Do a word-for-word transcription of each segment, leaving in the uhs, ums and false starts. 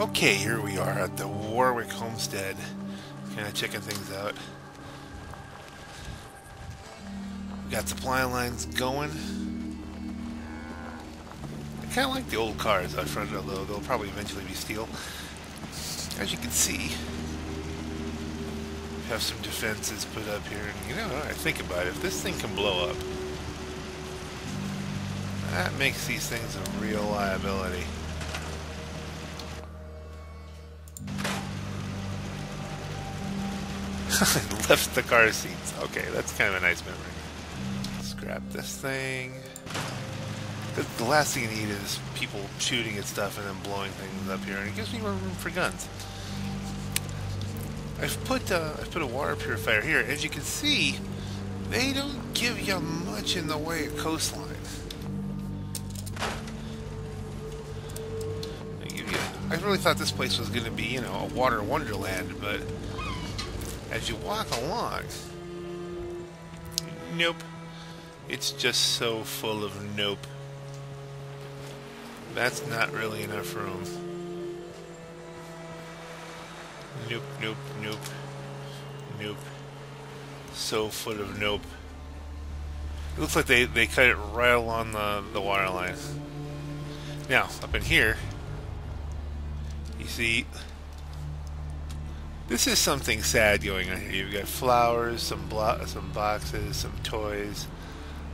Okay, here we are at the Warwick Homestead. Kind of checking things out. We got supply lines going. I kind of like the old cars out front, although they'll probably eventually be steel. As you can see, we have some defenses put up here. And you know, I think about it, if this thing can blow up, that makes these things a real liability. Left the car seats. Okay, that's kind of a nice memory. Scrap this thing. The last thing you need is people shooting at stuff and then blowing things up here, and it gives me more room for guns. I've put uh, I've put a water purifier here. As you can see, they don't give you much in the way of coastline. They give you, I really thought this place was going to be, you know, a water wonderland, but as you walk along, nope. It's just so full of nope. That's not really enough room. Nope, nope, nope, nope. So full of nope. It looks like they, they cut it right along the, the water line. Now, up in here, you see, this is something sad going on here. You've got flowers, some blo some boxes, some toys,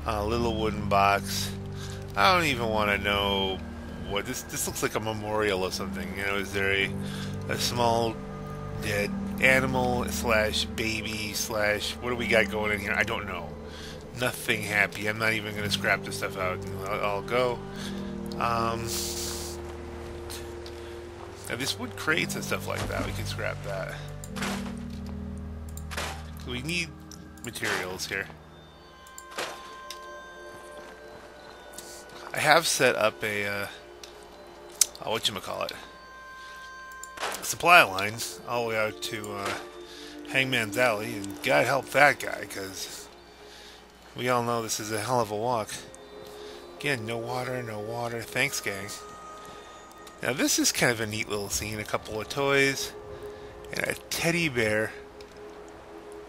a little wooden box. I don't even want to know what this. This looks like a memorial or something. You know, is there a a small dead animal slash baby slash what do we got going in here? I don't know. Nothing happy. I'm not even going to scrap this stuff out. I'll, I'll go. Um. Now this wood crates and stuff like that, we can scrap that. We need materials here. I have set up a, uh, oh, whatchamacallit, supply line all the way out to uh, Hangman's Alley, and God help that guy, because we all know this is a hell of a walk. Again, no water, no water, thanks gang. Now this is kind of a neat little scene, a couple of toys and a teddy bear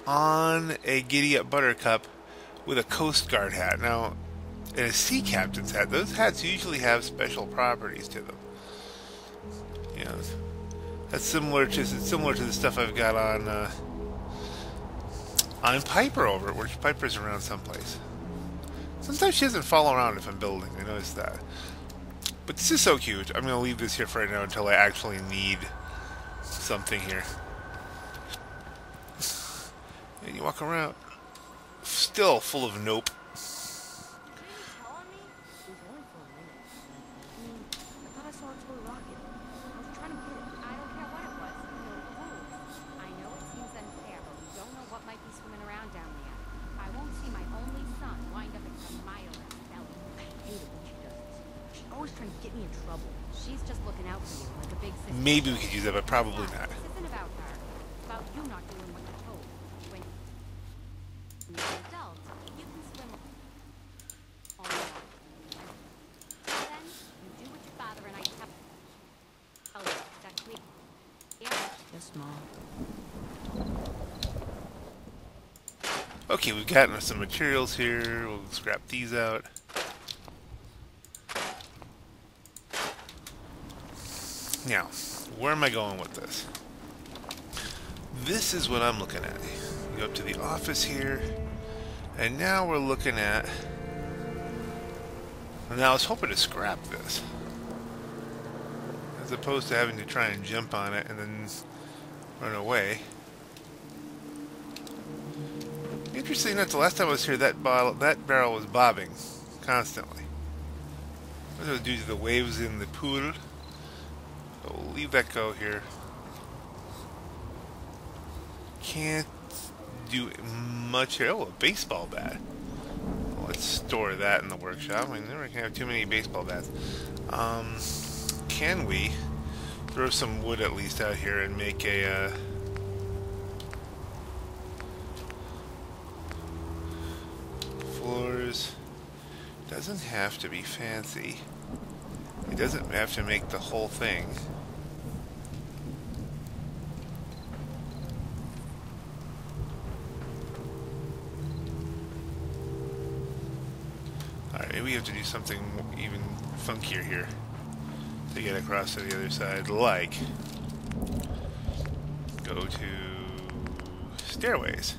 on a Giddy Up buttercup with a Coast Guard hat. Now, and a sea captain's hat. Those hats usually have special properties to them. You know, that's similar to similar to the stuff I've got on uh, on Piper over at which Piper's around someplace. Sometimes she doesn't follow around if I'm building, I noticed that. But this is so cute. I'm going to leave this here for right now until I actually need something here. And you walk around. Still full of nope. Maybe we could use that, but probably not. Okay, we've gotten some materials here. We'll scrap these out. Now, where am I going with this? This is what I'm looking at. You go up to the office here, and now we're looking at... Now, I was hoping to scrap this, as opposed to having to try and jump on it and then run away. Interesting enough, the last time I was here, that bottle, that barrel was bobbing constantly. That was due to the waves in the pool. So we'll leave that go here. Can't do much here. Oh, a baseball bat. Well, let's store that in the workshop. We never can have too many baseball bats. Um, can we throw some wood at least out here and make a... Uh, floors. Doesn't have to be fancy. It doesn't have to make the whole thing. we have to do something even funkier here to get across to the other side, like go to stairways.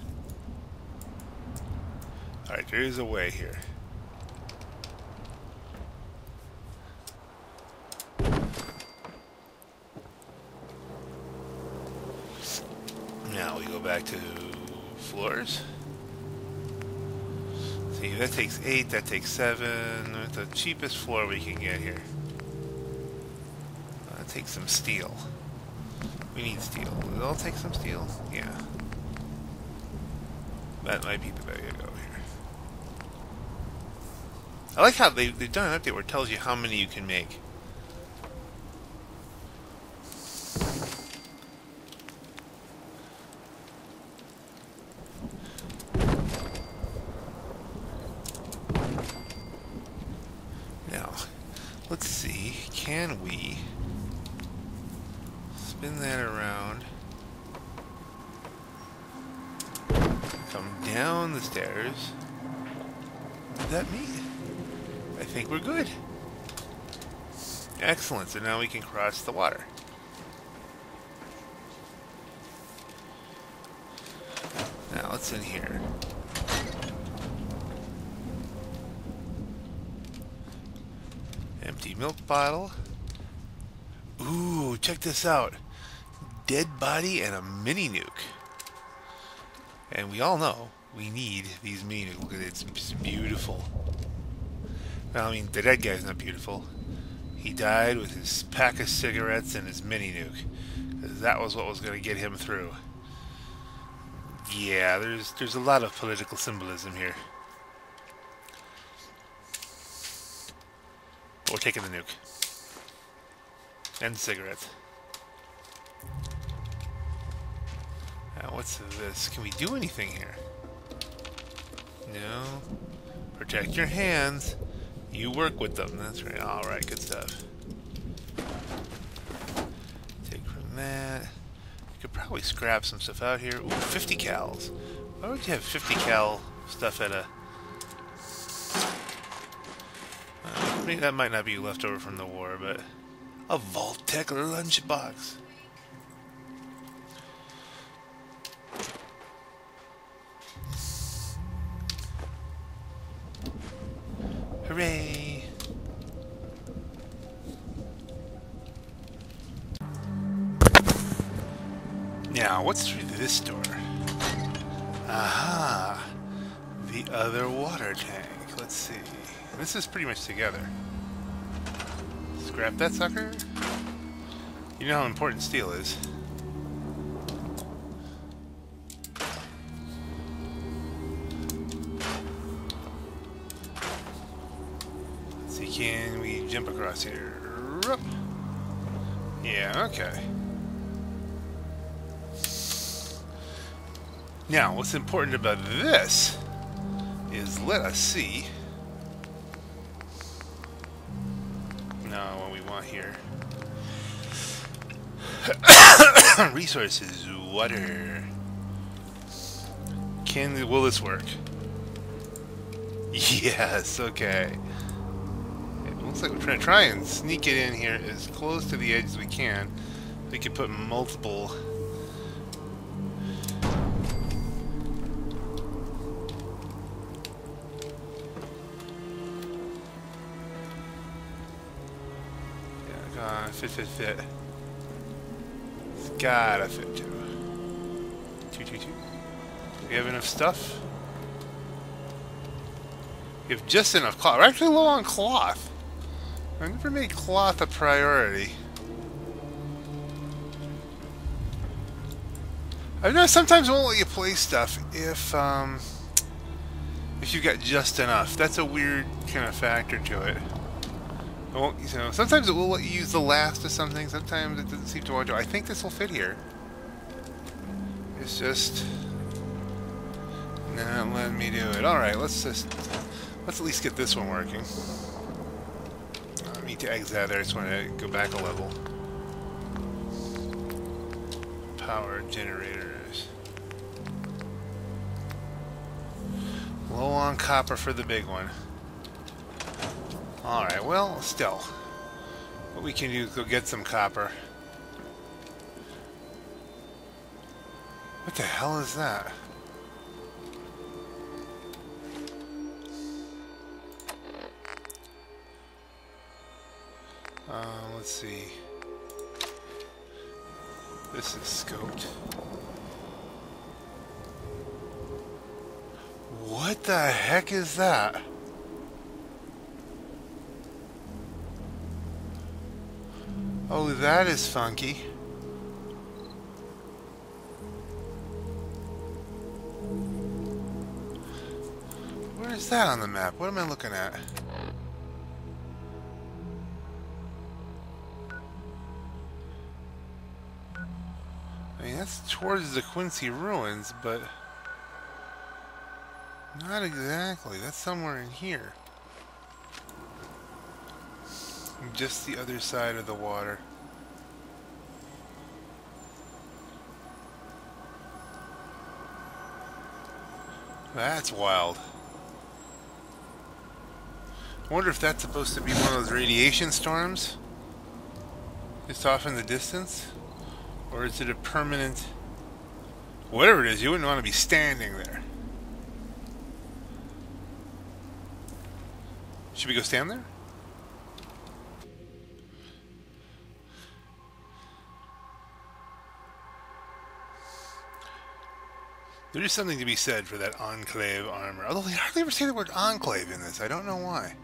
Alright, there is a way here. Now we go back to floors. See, that takes eight, that takes seven. That's the cheapest floor we can get here. I'll take some steel. We need steel. I'll take some steel. Yeah. That might be the way to go here. I like how they, they've done an update where it tells you how many you can make. Excellent, so now we can cross the water. Now, what's in here? Empty milk bottle. Ooh, check this out. Dead body and a mini nuke. And we all know we need these mini nukes. Look at it, it's beautiful. Now, I mean, the dead guy's not beautiful. He died with his pack of cigarettes and his mini nuke, because that was what was going to get him through. Yeah, there's there's a lot of political symbolism here. But we're taking the nuke and cigarettes. Now, what's this? Can we do anything here? No. Protect your hands. You work with them, that's right. Alright, good stuff. Take from that. You could probably scrap some stuff out here. Ooh, fifty cals. Why would you have fifty cal stuff at a... Uh, I mean, that might not be left over from the war, but... A Vault-Tec lunchbox. Hooray! Now, what's through this door? Aha! The other water tank. Let's see. This is pretty much together. Scrap that sucker. You know how important steel is. Can we jump across here? Yeah, okay. Now, what's important about this is let us see. Now, what we want here. Resources, water. Can, will this work? Yes, okay. Looks like we're trying to try and sneak it in here as close to the edge as we can. We could put multiple... Yeah, come on, fit, fit, fit. It's gotta fit too. Two, two, two. Do we have enough stuff? We have just enough cloth. We're actually low on cloth. I never made cloth a priority. I've noticed sometimes won't let you play stuff if um, if you've got just enough. That's a weird kind of factor to it. It won't, you know, sometimes it will let you use the last of something. Sometimes it doesn't seem to want to. I think this will fit here. It's just not letting me do it. All right, let's just let's at least get this one working. Need to exit out there. I just want to go back a level. Power generators. Low on copper for the big one. Alright, well, still. What we can do is go get some copper. What the hell is that? Uh, let's see. This is scoped. What the heck is that? Oh, that is funky. Where is that on the map? What am I looking at? I mean, that's towards the Quincy Ruins, but not exactly. That's somewhere in here. Just the other side of the water. That's wild. I wonder if that's supposed to be one of those radiation storms? Just off in the distance? Or is it a permanent... Whatever it is, you wouldn't want to be standing there. Should we go stand there? There is something to be said for that enclave armor. Although they hardly ever say the word enclave in this. I don't know why.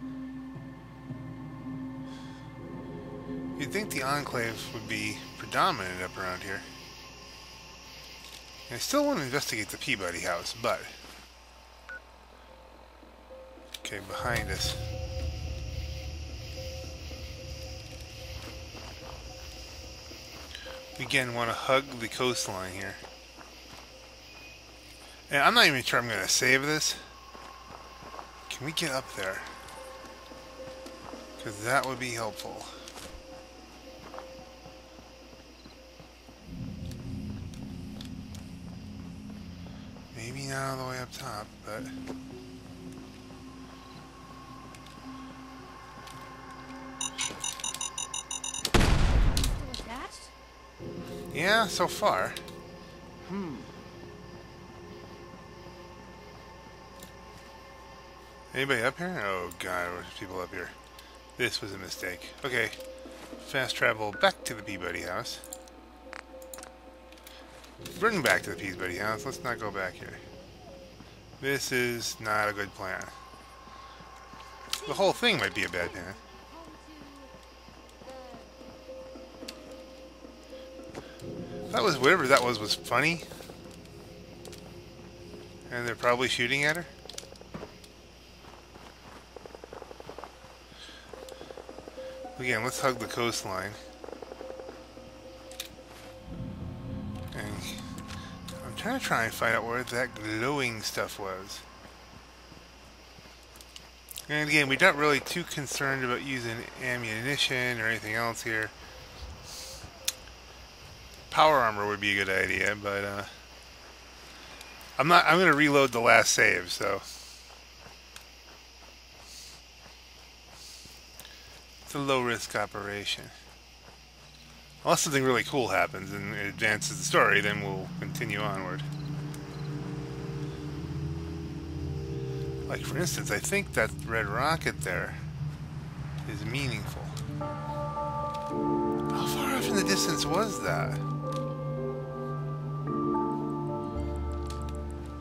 You'd think the enclave would be predominant up around here. And I still want to investigate the Peabody house, but... Okay, behind us. We again want to hug the coastline here. And I'm not even sure I'm going to save this. Can we get up there? Because that would be helpful. Maybe not all the way up top, but... Yeah, so far. Hmm. Anybody up here? Oh god, there's people up here. This was a mistake. Okay, fast travel back to the Peabody house. Bring back to the Peabody house. Let's not go back here. This is not a good plan. The whole thing might be a bad plan. That was whatever that was was funny. And they're probably shooting at her. Again, let's hug the coastline. And I'm trying to try and find out where that glowing stuff was. And again, we're not really too concerned about using ammunition or anything else here. Power armor would be a good idea, but uh, I'm not. I'm going to reload the last save, so it's a low-risk operation. Unless something really cool happens and it advances the story, then we'll continue onward. Like for instance, I think that red rocket there is meaningful. How far off in the distance was that?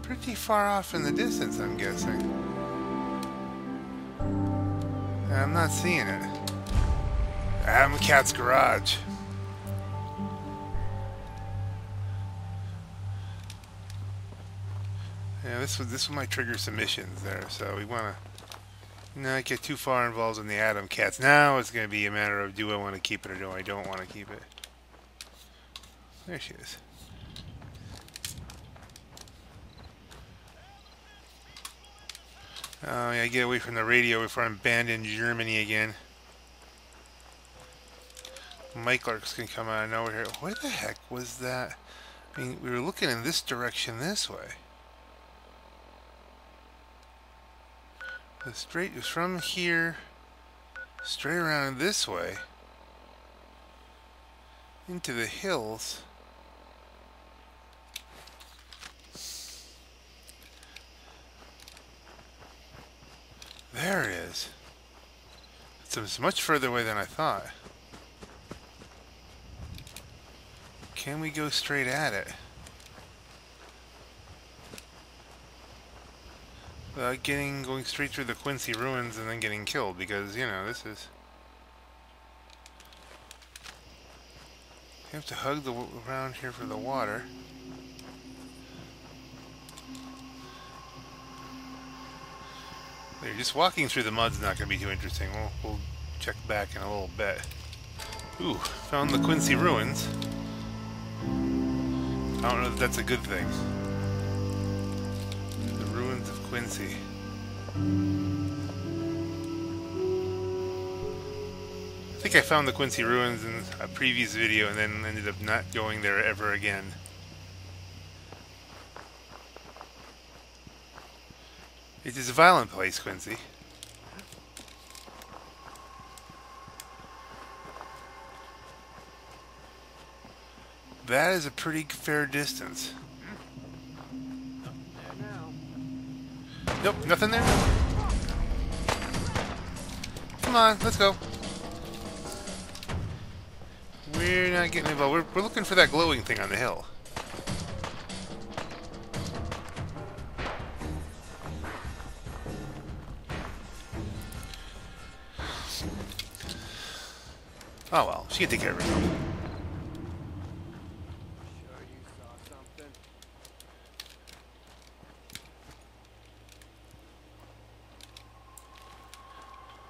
Pretty far off in the distance, I'm guessing. And I'm not seeing it. Atom Cats Garage. Yeah, this was this one might trigger some missions there, so we want to not get too far involved in the Atom Cats. Now it's going to be a matter of do I want to keep it or do I don't want to keep it. There she is. Oh, yeah, get away from the radio before I'm banned in Germany again. Mike Larks can come out of nowhere here. Where the heck was that? I mean, we were looking in this direction this way. The straight was from here straight around this way into the hills. There it is. It's much further away than I thought. Can we go straight at it? Without getting, going straight through the Quincy Ruins and then getting killed, because, you know, this is... You have to hug the around here for the water. They're just walking through the mud's not going to be too interesting. We'll, we'll check back in a little bit. Ooh, found the Quincy Ruins. I don't know if that's a good thing. The ruins of Quincy. I think I found the Quincy Ruins in a previous video and then ended up not going there ever again. It is a violent place, Quincy. That is a pretty fair distance. Nope, nothing there. Come on, let's go. We're not getting involved. We're, we're looking for that glowing thing on the hill. Oh well, she can take care of herself. Sure you saw something?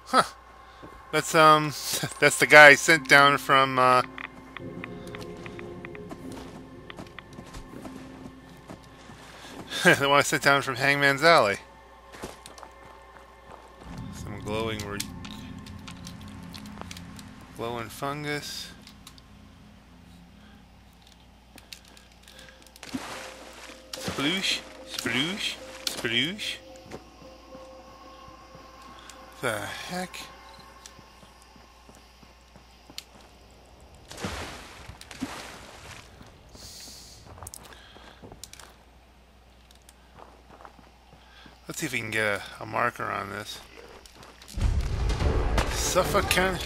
Huh. That's um that's the guy sent down from uh the one I sent down from Hangman's Alley. Some glowing word. Glowing fungus. Sploosh, sploosh, sploosh. The heck? Let's see if we can get a, a marker on this. Suffocant.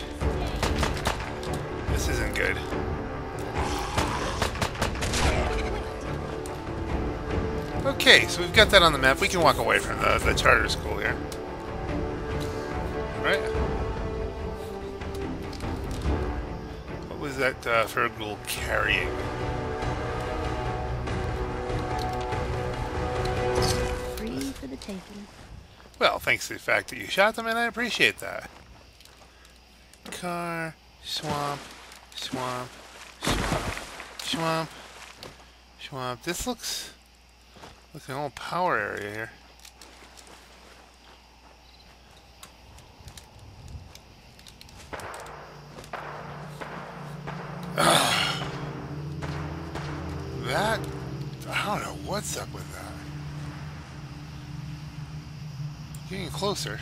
This isn't good. Okay, so we've got that on the map. We can walk away from the, the charter school here. All right? What was that uh, Fergal carrying? Free for the taking. Well, thanks to the fact that you shot them, and I appreciate that. Car, swamp. Swamp, swamp, swamp, swamp. This looks like an old power area here. Ugh. That, I don't know what's up with that. Getting closer.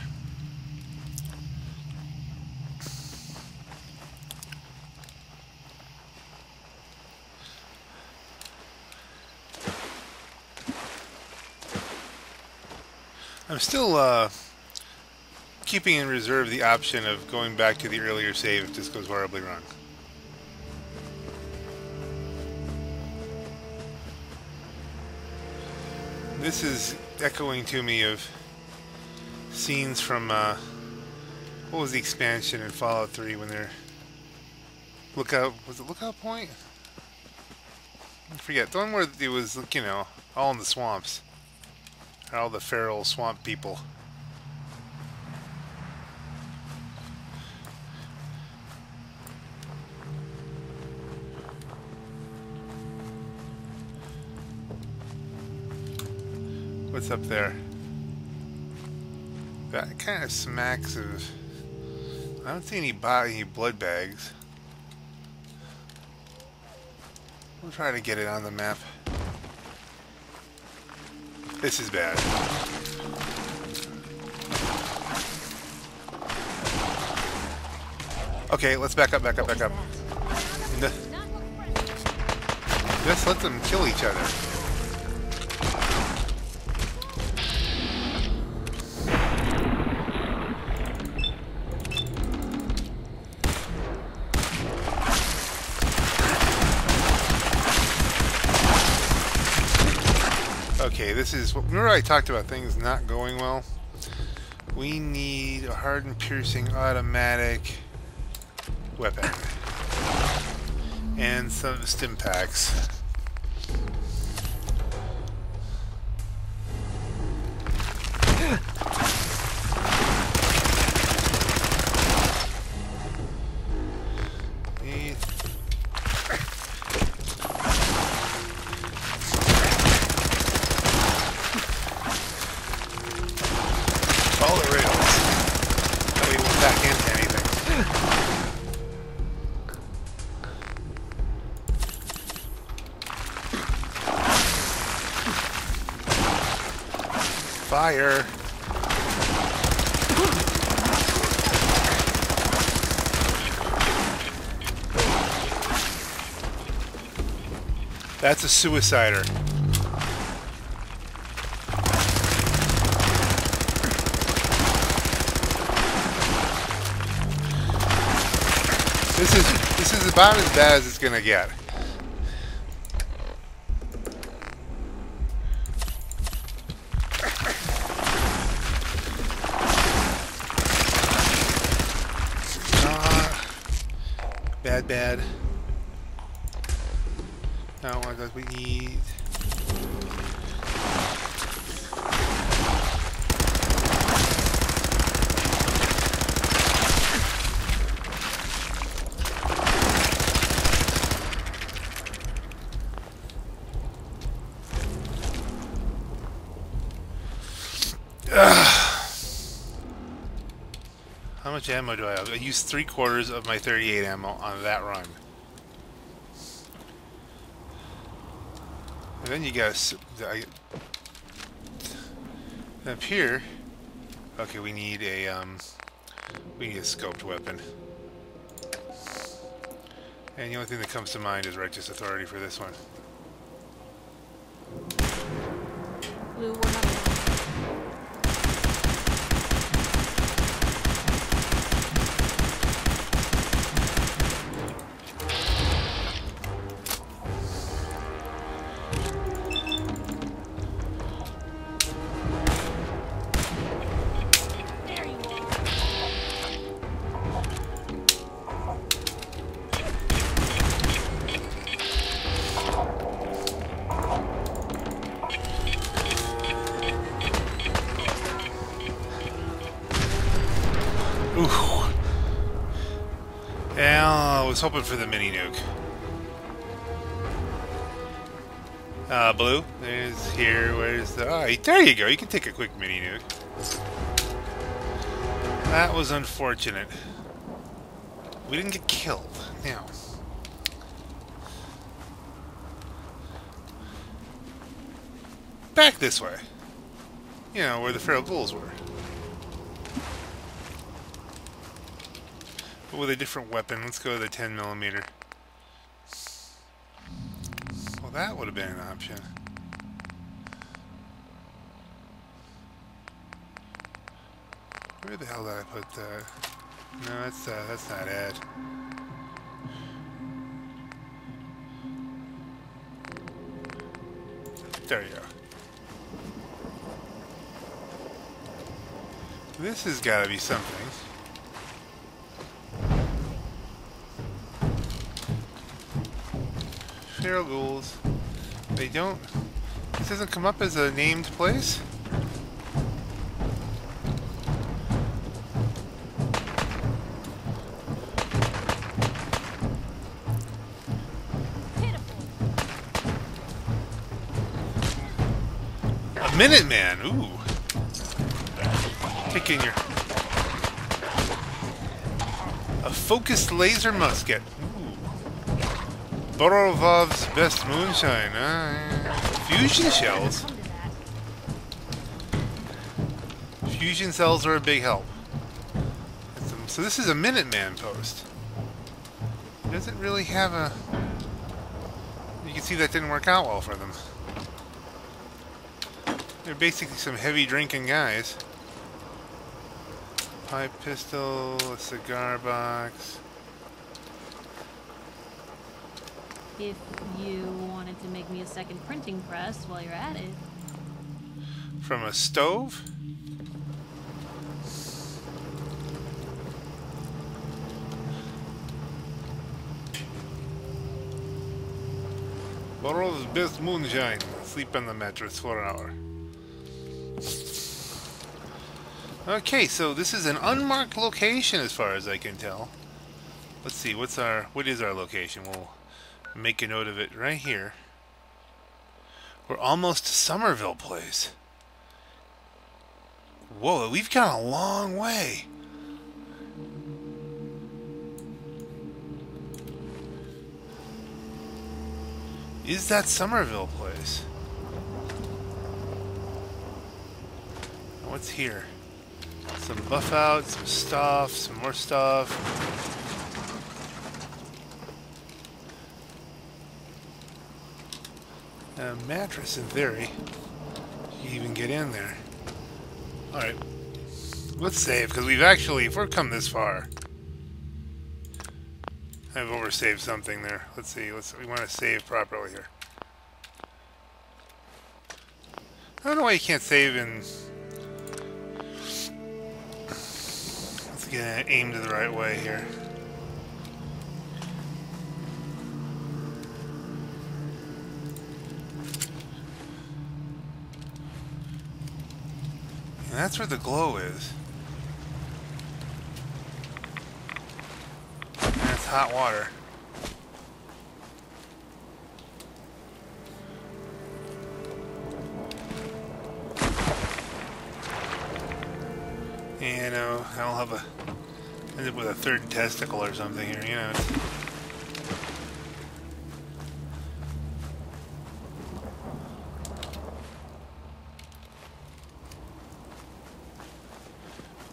I'm still uh, keeping in reserve the option of going back to the earlier save if this goes horribly wrong. This is echoing to me of scenes from uh, what was the expansion in Fallout three when they're lookout, was it Lookout Point? I forget, the one where it was, you know, all in the swamps. All the feral swamp people. What's up there? That kind of smacks of... I don't see any, body, any blood bags. We'll try to get it on the map. This is bad. Okay, let's back up, back up, back up. Just let them kill each other. Okay, this is... Remember I talked about things not going well? We need a hard and piercing automatic weapon. And some stim packs. Fire. That's a suicider. This is this is about as bad as it's gonna get. Bad. Now what we need? How much ammo do I have? I used three quarters of my thirty-eight ammo on that run. And then you gotta... I, up here... Okay, we need a, um... we need a scoped weapon. And the only thing that comes to mind is Righteous Authority for this one. Blue one. Hoping for the mini nuke. Uh, blue is here. Where's the? Oh, there you go. You can take a quick mini nuke. That was unfortunate. We didn't get killed. Now. Back this way. You know, where the feral bulls were. But with a different weapon, let's go to the ten millimeter. Well, that would have been an option. Where the hell did I put that? No, that's uh, that's not it. There you go. This has got to be something. Feral ghouls. They don't... This doesn't come up as a named place? A Minuteman! Ooh! Take in your... A focused laser musket. Borovov's best moonshine. Uh, fusion shells. Fusion cells are a big help. So this is a Minuteman post. It doesn't really have a... You can see that didn't work out well for them. They're basically some heavy drinking guys. Pipe pistol, a cigar box. If you wanted to make me a second printing press while you're at it. From a stove? Borovov's best moonshine. Sleep on the mattress for an hour. Okay, so this is an unmarked location as far as I can tell. Let's see, what's our what is our location? We'll make a note of it right here. We're almost to Somerville Place. Whoa, we've gone a long way. Is that Somerville Place? What's here? Some buff out, some stuff, some more stuff. A mattress, in theory. You can even get in there. Alright. Let's save, because we've actually, if we've come this far. I've oversaved something there. Let's see. Let's. We want to save properly here. I don't know why you can't save in... Let's get aimed the right way here. And that's where the glow is. Hot water. And uh, I'll have a end up with a third testicle or something here, you know. It's,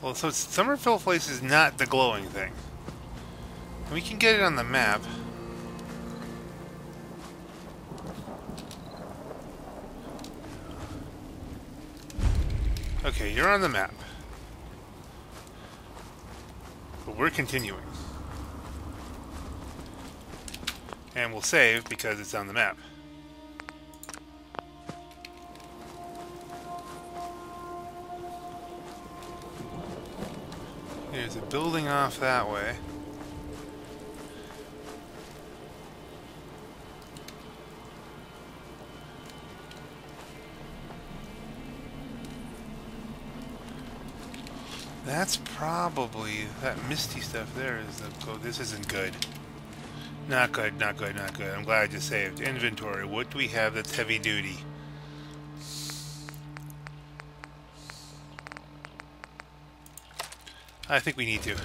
well, so Somerville Place is not the glowing thing. We can get it on the map. Okay, you're on the map. But we're continuing. And we'll save because it's on the map. There's a building off that way. That's probably that misty stuff there is the code. This isn't good. Not good, not good, not good. I'm glad I just saved. Inventory. What do we have that's heavy duty? I think we need to.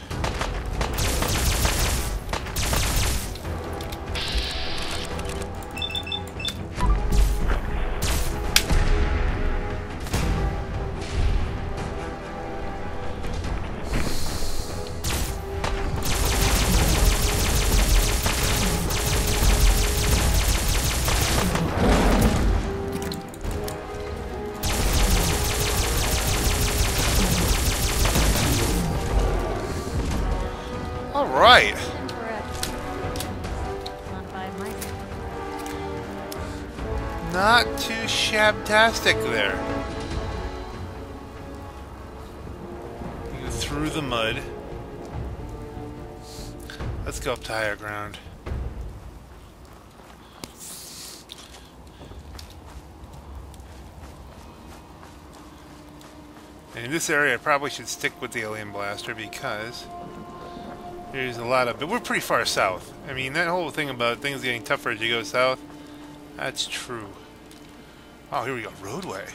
Fantastic there. You go through the mud. Let's go up to higher ground. And in this area I probably should stick with the alien blaster because there's a lot of, but we're pretty far south. I mean, that whole thing about things getting tougher as you go south, that's true. Oh, here we go. Roadway.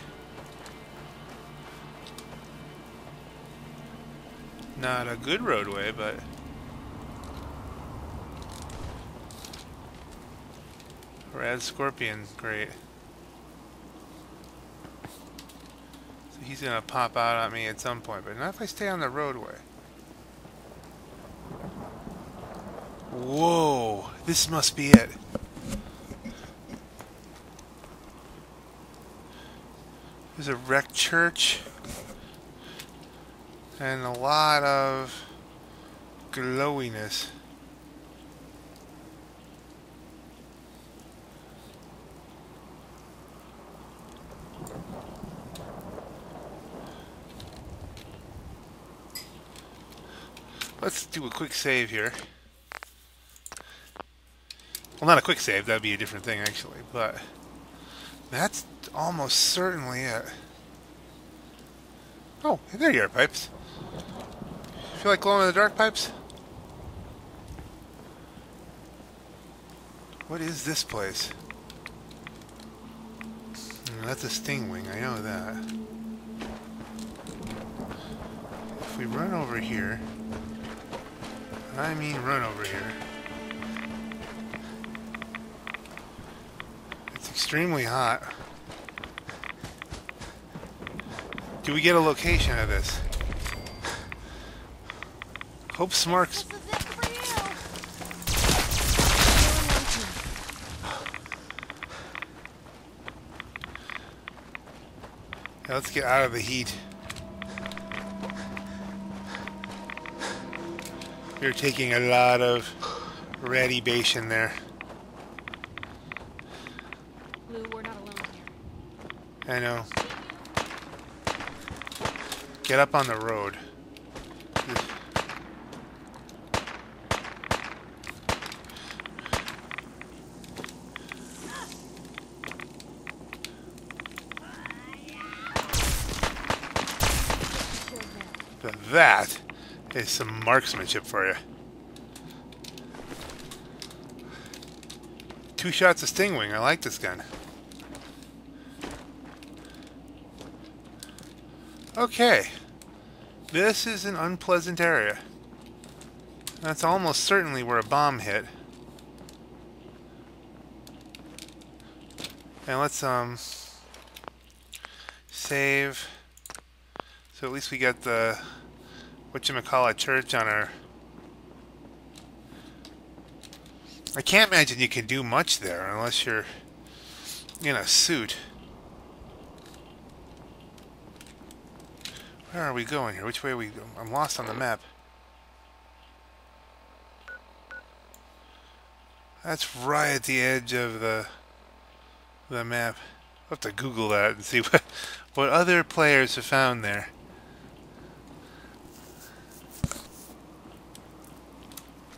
Not a good roadway, but... Rad Scorpion. Great. So he's going to pop out at me at some point, but not if I stay on the roadway. Whoa, this must be it. There's a wrecked church and a lot of glowiness. Let's do a quick save here. Well, not a quick save, that would be a different thing actually, but that's almost certainly it. Oh, there you are, Pipes. Feel like glowing in the dark, Pipes? What is this place? Mm, that's a stingwing, I know that. If we run over here, I mean run over here. It's extremely hot. Do we get a location of this? Hopesmarch. Now let's get out of the heat. You're taking a lot of radiation there. Lou, we're not alone here. I know. Get up on the road. But that is some marksmanship for you. Two shots of stingwing. I like this gun. Okay. This is an unpleasant area. That's almost certainly where a bomb hit. And let's um save. So at least we got the whatchamacallit church on our... I can't imagine you can do much there unless you're in a suit. Where are we going here? Which way are we going? I'm lost on the map. That's right at the edge of the the map. I'll have to Google that and see what, what other players have found there.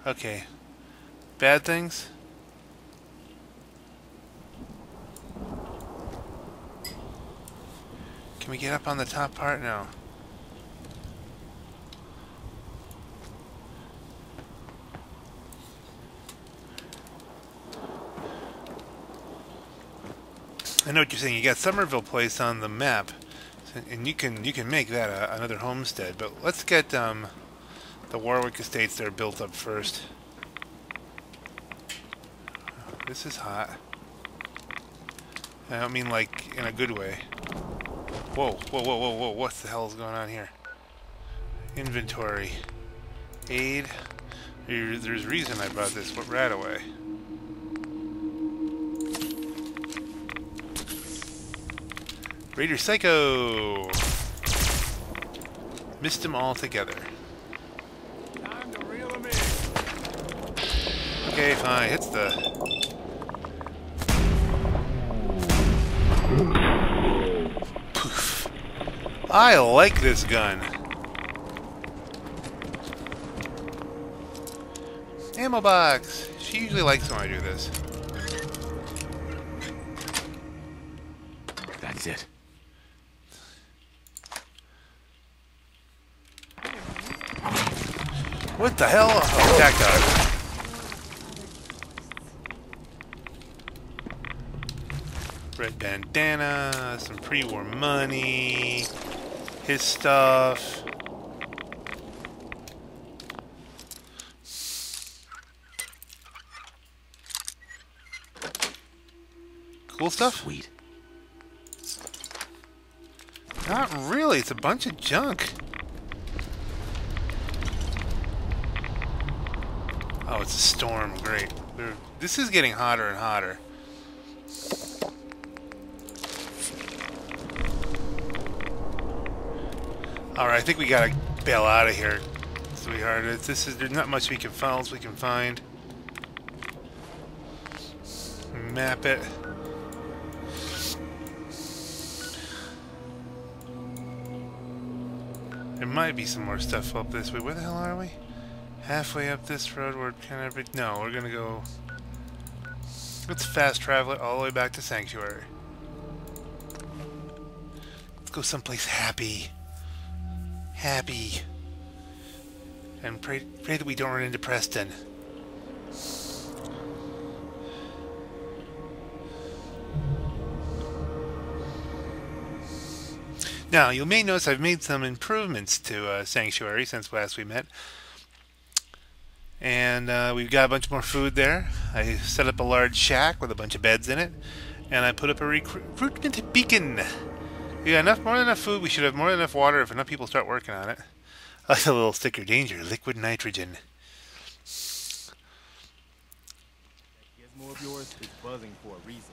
Okay. Bad things? Can we get up on the top part now? I know what you're saying. You got Somerville Place on the map, and you can you can make that a, another homestead. But let's get um, the Warwick Estates there built up first. This is hot. I don't mean like in a good way. Whoa! Whoa! Whoa! Whoa! Whoa! What the hell is going on here? Inventory. Aid. There's reason I brought this rat away. Raider Psycho! Missed them all together. Time to reel them in. Okay, fine. Hits the... Poof. I like this gun. Ammo box! She usually likes when I do this. That's it. What the hell? Oh, that guy. Red bandana, some pre-war money, his stuff. Cool stuff? Sweet. Not really, it's a bunch of junk. Oh, it's a storm. Great. We're, this is getting hotter and hotter. Alright, I think we gotta bail out of here, sweetheart. This is, there's not much we can find, else we can find. Map it. There might be some more stuff up this way. Where the hell are we? Halfway up this road, we're kind of... No, we're gonna go... Let's fast travel it all the way back to Sanctuary. Let's go someplace happy. Happy. And pray, pray that we don't run into Preston. Now, you may notice I've made some improvements to uh, Sanctuary since last we met. And uh, we've got a bunch more food there. I set up a large shack with a bunch of beds in it, and I put up a recruitment beacon. We got enough, more than enough food. We should have more than enough water if enough people start working on it. I like a little sticker. Danger, liquid nitrogen. That gizmo of yours is buzzing for a reason.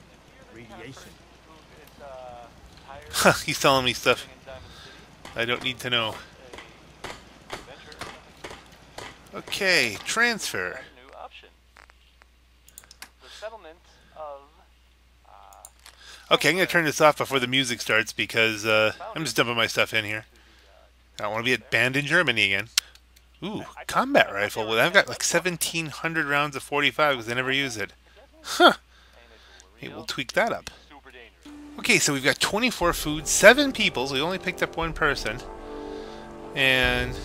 Radiation. Huh, he's telling me stuff I don't need to know. Okay, transfer. New option. The settlement of, uh, okay, I'm going to turn this off before the music starts because uh, I'm just dumping my stuff in here. I don't want to be banned in Germany again. Ooh, combat rifle. Well, I've got like seventeen hundred rounds of forty-five because I never use it. Huh. Maybe we'll tweak that up. Okay, so we've got twenty-four food, seven people, so we only picked up one person. And...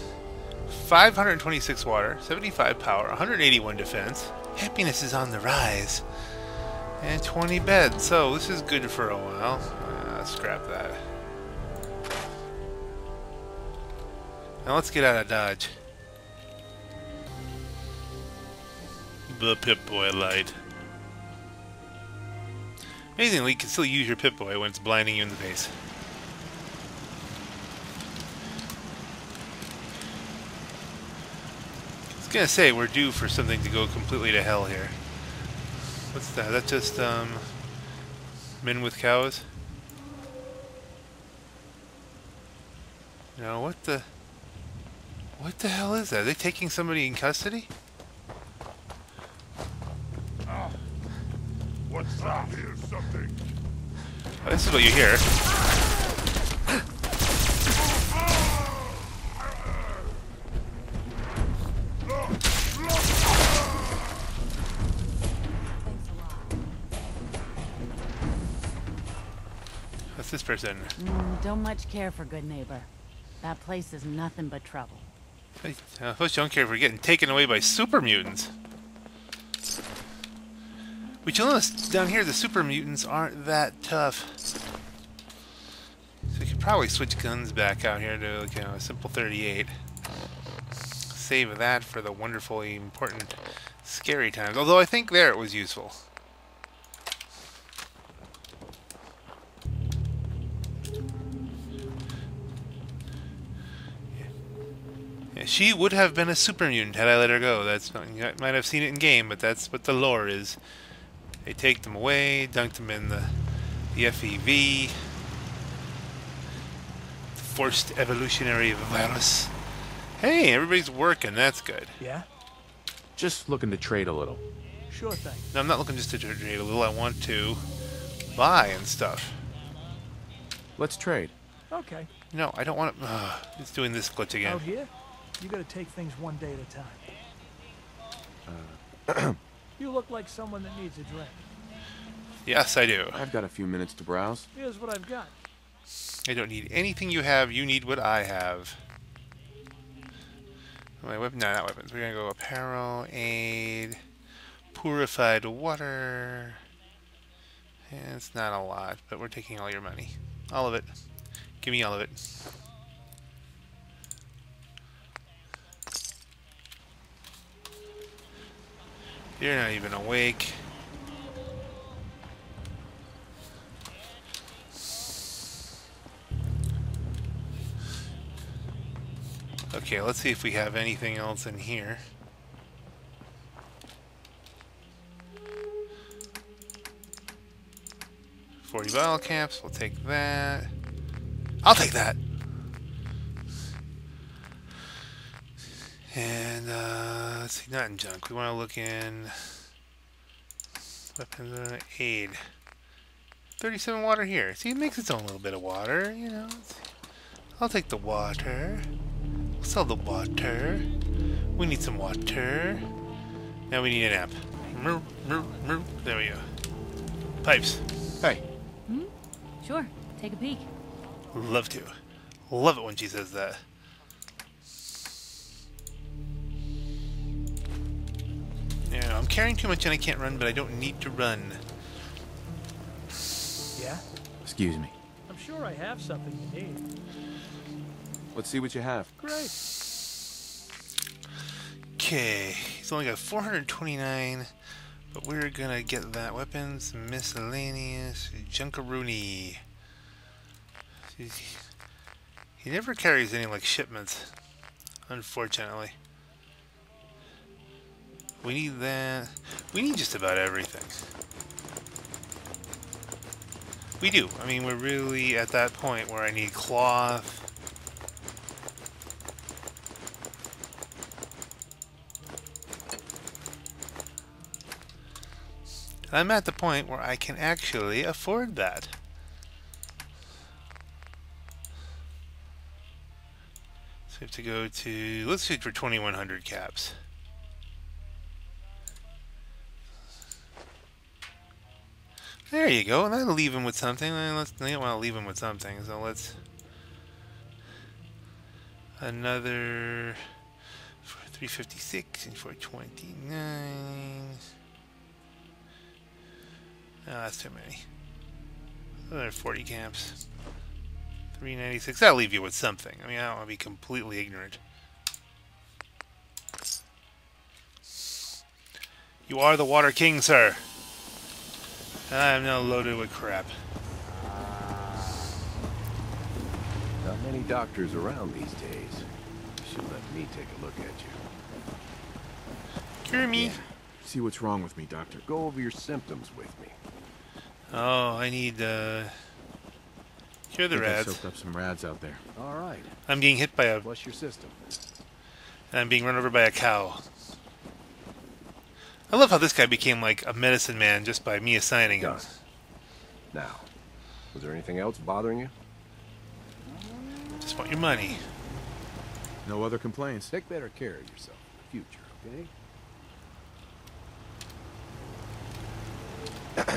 five hundred twenty-six water, seventy-five power, one hundred eighty-one defense. Happiness is on the rise. And twenty beds, so this is good for a while. Uh, scrap that. Now let's get out of Dodge. The Pip-Boy light. Amazingly, you can still use your Pip-Boy when it's blinding you in the face. I was gonna say we're due for something to go completely to hell here. What's that? That's just um, men with cows. No, what the? What the hell is that? Are they taking somebody in custody? Oh, what's that? I hear something. Oh, this is what you hear. This person. Mm, don't much care for Good Neighbor. That place is nothing but trouble. I uh, hope you don't care for getting taken away by super mutants. But you'll notice down here the super mutants aren't that tough. So we could probably switch guns back out here to like, you know, a simple thirty-eight. Save that for the wonderfully important scary times. Although I think there it was useful. She would have been a super mutant had I let her go. That's not, you might have seen it in game, but that's what the lore is. They take them away, dunk them in the, the F E V, forced evolutionary virus. Hey, everybody's working. That's good. Yeah. Just looking to trade a little. Sure thing. No, I'm not looking just to trade a little. I want to buy and stuff. Let's trade. Okay. No, I don't want to. Uh, it's doing this glitch again. Out here. You gotta take things one day at a time. Uh, you look like someone that needs a drink. Yes, I do. I've got a few minutes to browse. Here's what I've got. I don't need anything you have. You need what I have. My weapon? No, not weapons. We're gonna go apparel, aid, purified water. And it's not a lot, but we're taking all your money. All of it. Give me all of it. You're not even awake. Okay, let's see if we have anything else in here. forty bottle caps. We'll take that. I'll take that. And, uh, let's see, not in junk. We want to look in weapons and aid. thirty-seven water here. See, it makes its own little bit of water, you know. I'll take the water. We'll sell the water. We need some water. Now we need an app. There we go. Pipes. Hi. Hmm? Sure. Take a peek. Love to. Love it when she says that. Yeah, I'm carrying too much and I can't run, but I don't need to run. Yeah? Excuse me. I'm sure I have something you need. Let's see what you have. Great. Okay. He's only got four hundred twenty-nine, but we're gonna get that. Weapons, miscellaneous, junkaroonie. He never carries any, like, shipments, unfortunately. We need that. We need just about everything. We do. I mean, we're really at that point where I need cloth. I'm at the point where I can actually afford that. So we have to go to... Let's shoot for twenty-one hundred caps. There you go, and I'll leave him with something. Let's, I don't want to leave him with something, so let's... Another... three fifty-six and four twenty-nine... No, that's too many. Another forty camps. three ninety-six. That'll leave you with something. I mean, I don't want to be completely ignorant. You are the Water King, sir! I am now loaded with crap. Not many doctors around these days. You should let me take a look at you. Cure me. Yeah. See what's wrong with me, doctor. Go over your symptoms with me. Oh, I need uh cure the rads. I soaked up some rads out there. All right. I'm being hit by a. What's your system? And I'm being run over by a cow. I love how this guy became, like, a medicine man just by me assigning him. Now, was there anything else bothering you? Just want your money. No other complaints. Take better care of yourself in the future, okay?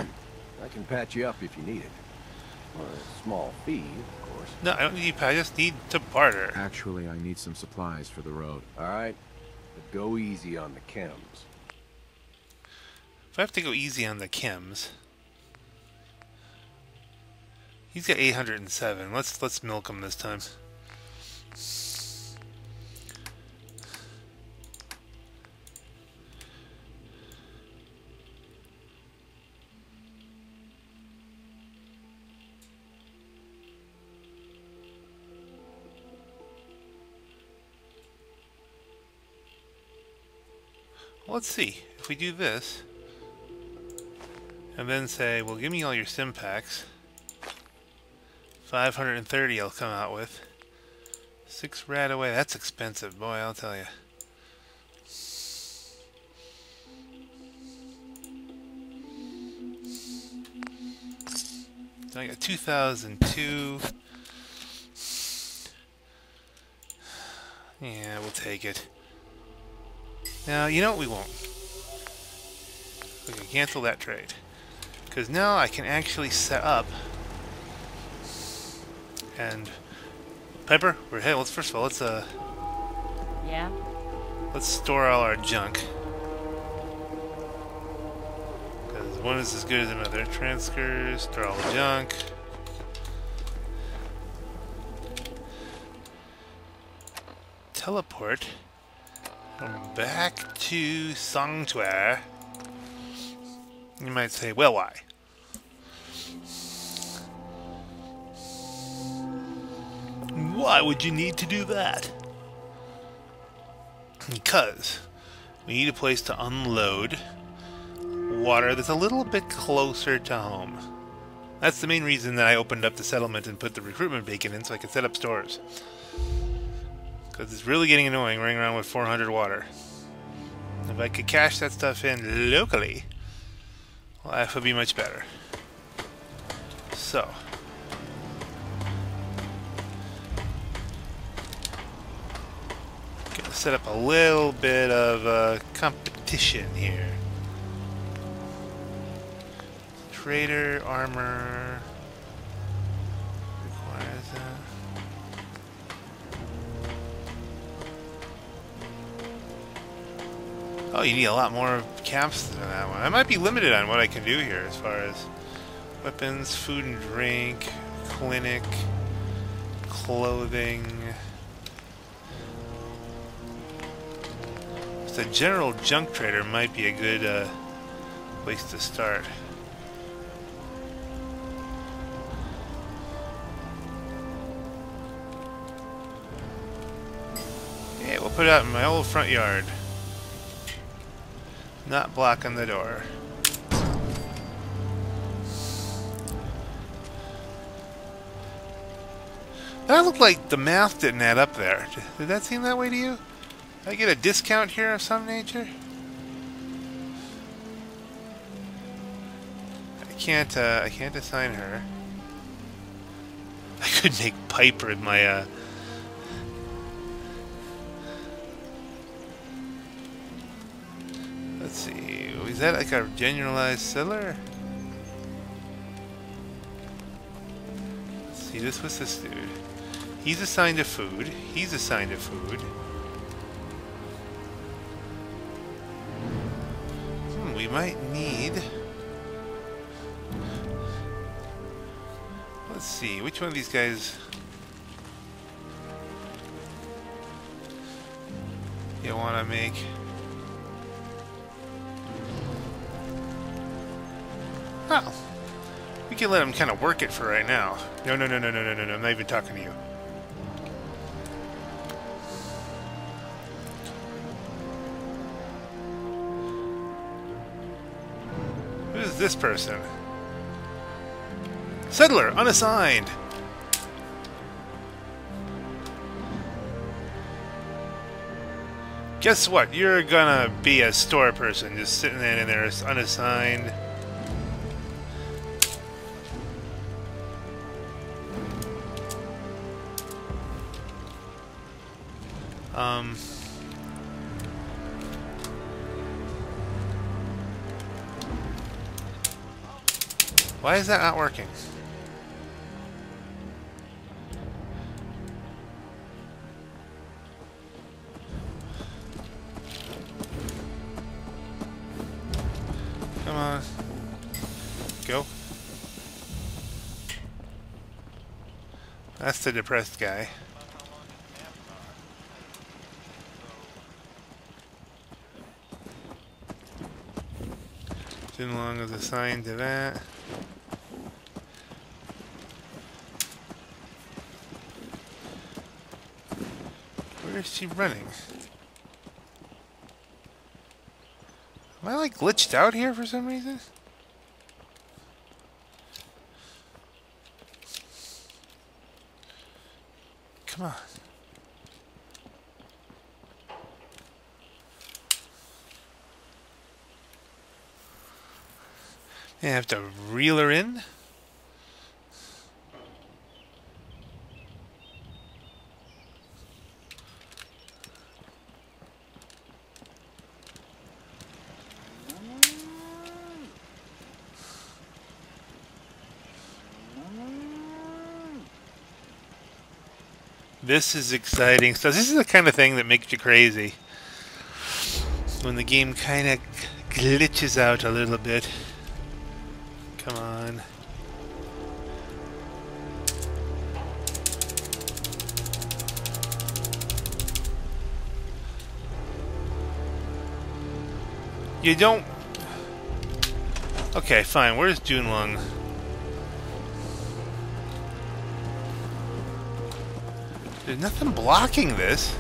I can patch you up if you need it. For a small fee, of course. No, I don't need. I just need to barter. Actually, I need some supplies for the road. All right, but go easy on the chems. If I have to go easy on the chems, he's got eight hundred and seven. Let's let's milk him this time. Let's see, if we do this, and then say, well, give me all your sim packs, five hundred thirty I'll come out with, six rad away, that's expensive, boy, I'll tell you. So I got two thousand two, yeah, we'll take it. Now, you know what, we won't. We can cancel that trade. Because now I can actually set up. And Piper, we're hey, let's first of all let's uh Yeah. Let's store all our junk. Cause one is as good as another. Transfers, store all the junk. Teleport. Back to Sanctuary. You might say, well, why? Why would you need to do that? Because we need a place to unload water that's a little bit closer to home. That's the main reason that I opened up the settlement and put the recruitment beacon in, so I could set up stores. Because it's really getting annoying running around with four hundred water. If I could cash that stuff in locally, life would be much better. So. Gonna set up a little bit of uh, competition here. Trader, armor, requires that. Oh, you need a lot more camps than that one. I might be limited on what I can do here as far as weapons, food and drink, clinic, clothing. Just a general junk trader might be a good uh, place to start. Yeah, we'll put it out in my old front yard. Not blocking the door. That looked like the math didn't add up there. Did that seem that way to you? Did I get a discount here of some nature? I can't. Uh, I can't assign her. I could make Piper in my. Uh, Let's see, is that like a generalized seller? Let's see, this was this dude. He's assigned to food. He's assigned to food. Hmm, we might need... Let's see, which one of these guys... you want to make... Oh, we can let him kind of work it for right now. No, no, no, no, no, no, no, no. I'm not even talking to you. Who's this person? Settler, unassigned. Guess what? You're gonna be a store person, just sitting in there, unassigned. Um, why is that not working? Come on. Go. That's the depressed guy. Didn't long as assigned to that. Where is she running? Am I like glitched out here for some reason? Come on. I have to reel her in. This is exciting stuff. This is the kind of thing that makes you crazy. When the game kind of glitches out a little bit. Come on. You don't... Okay, fine. Where's Junlong? There's nothing blocking this.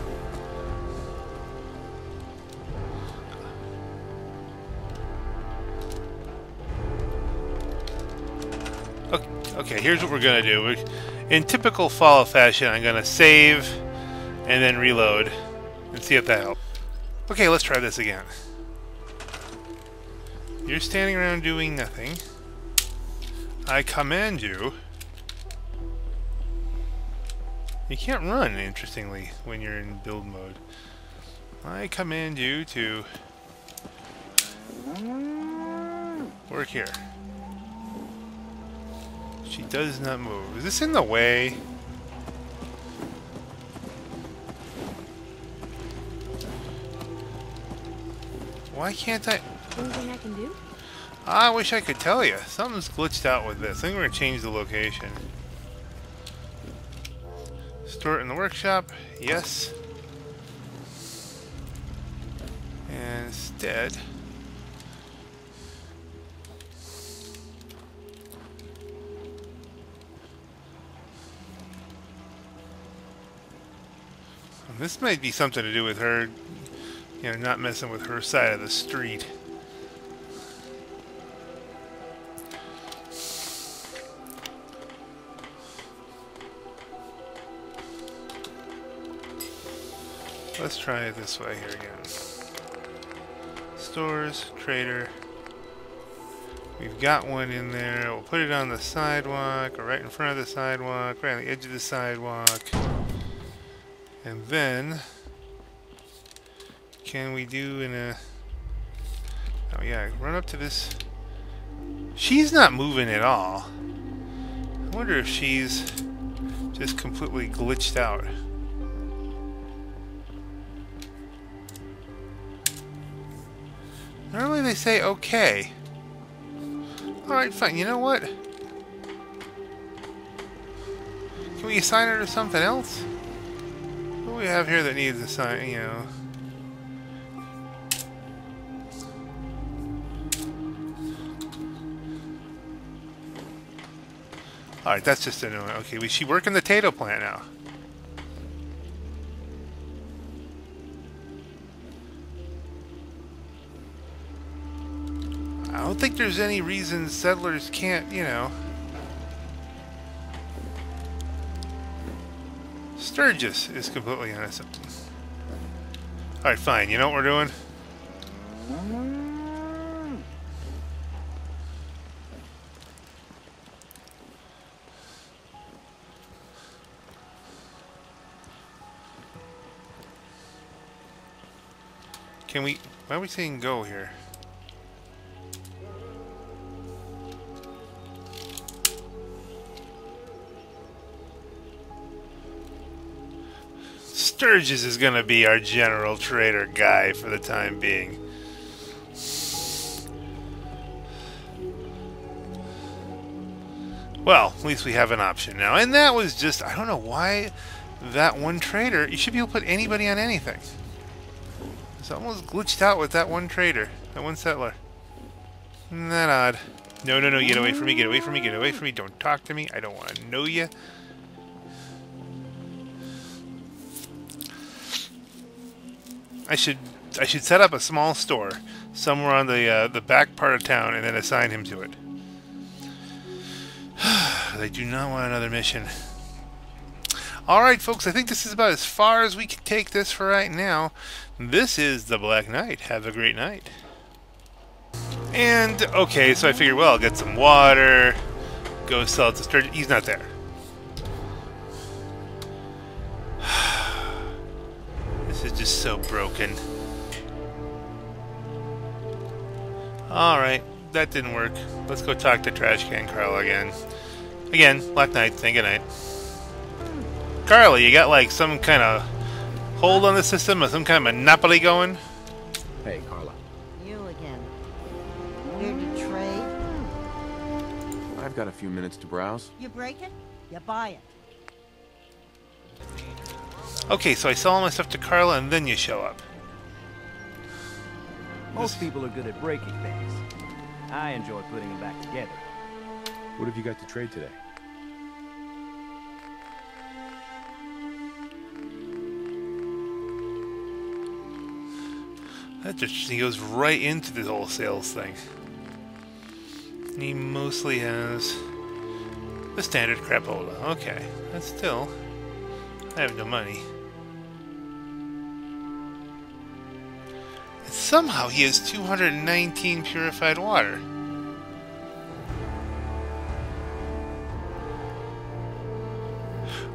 Okay, okay, here's what we're going to do. In typical Fallout fashion, I'm going to save and then reload and see if that helps. Okay, let's try this again. You're standing around doing nothing. I command you. You can't run, interestingly, when you're in build mode. I command you to work here. She does not move. Is this in the way? Why can't I? Anything I can do? I wish I could tell you. Something's glitched out with this. I think we're gonna change the location. Store it in the workshop. Yes. And instead, this might be something to do with her, you know, not messing with her side of the street. Let's try it this way here again. Stores, trader. We've got one in there. We'll put it on the sidewalk, or right in front of the sidewalk, right on the edge of the sidewalk. And then, can we do in a... Oh yeah, run up to this... She's not moving at all. I wonder if she's just completely glitched out. Normally they say, okay. Alright, fine. You know what? Can we assign her to something else? What do we have here that needs a sign, you know? Alright, that's just annoying. Okay, we should work in the potato plant now. I don't think there's any reason settlers can't, you know... Sturgis is completely innocent. Alright, fine. You know what we're doing? Can we... Why are we saying go here? Sturgis is going to be our general trader guy for the time being. Well, at least we have an option now. And that was just, I don't know why that one trader, you should be able to put anybody on anything. It's almost glitched out with that one trader, that one settler. Isn't that odd? No, no, no, get away from me, get away from me, get away from me. Don't talk to me. I don't want to know you. I should I should set up a small store somewhere on the uh, the back part of town and then assign him to it. They do not want another mission. All right, folks, I think this is about as far as we can take this for right now. This is the Black Knight. Have a great night. And okay, so I figured, well, I'll get some water, go sell it to Sturgeon. He's not there. It's just so broken. Alright, that didn't work. Let's go talk to Trash Can Carla again. Again, Black Knight, say goodnight. Carla, you got like some kind of hold on the system or some kind of monopoly going? Hey, Carla. You again. Here to trade? I've got a few minutes to browse. You break it, you buy it. Okay, so I sell all my stuff to Carla, and then you show up. Most people are good at breaking things. I enjoy putting them back together. What have you got to trade today? That's interesting. He goes right into the whole sales thing. And he mostly has The standard crapola. Okay. That's still... I have no money. And somehow he has two hundred nineteen purified water.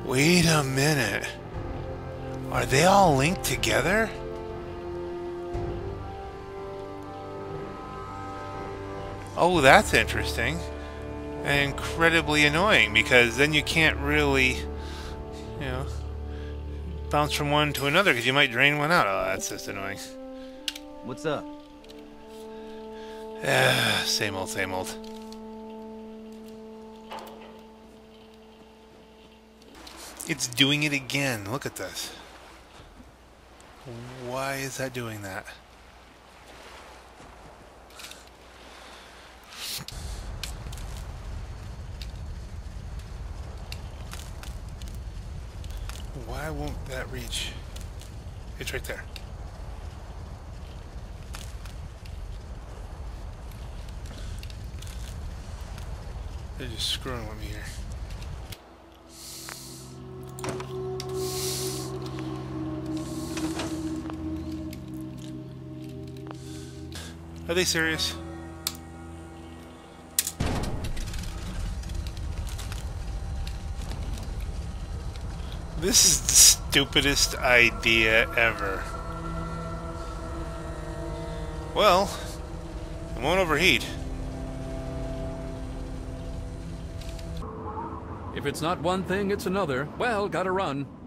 Wait a minute. Are they all linked together? Oh, that's interesting. And incredibly annoying, because then you can't really, you know, bounce from one to another, because you might drain one out. Oh, that's just annoying. What's up? Ah, same old, same old. It's doing it again. Look at this. Why is that doing that? Why won't that reach? It's right there. They're just screwing with me here. Are they serious? This is the stupidest idea ever. Well, it won't overheat. If it's not one thing, it's another. Well, gotta run.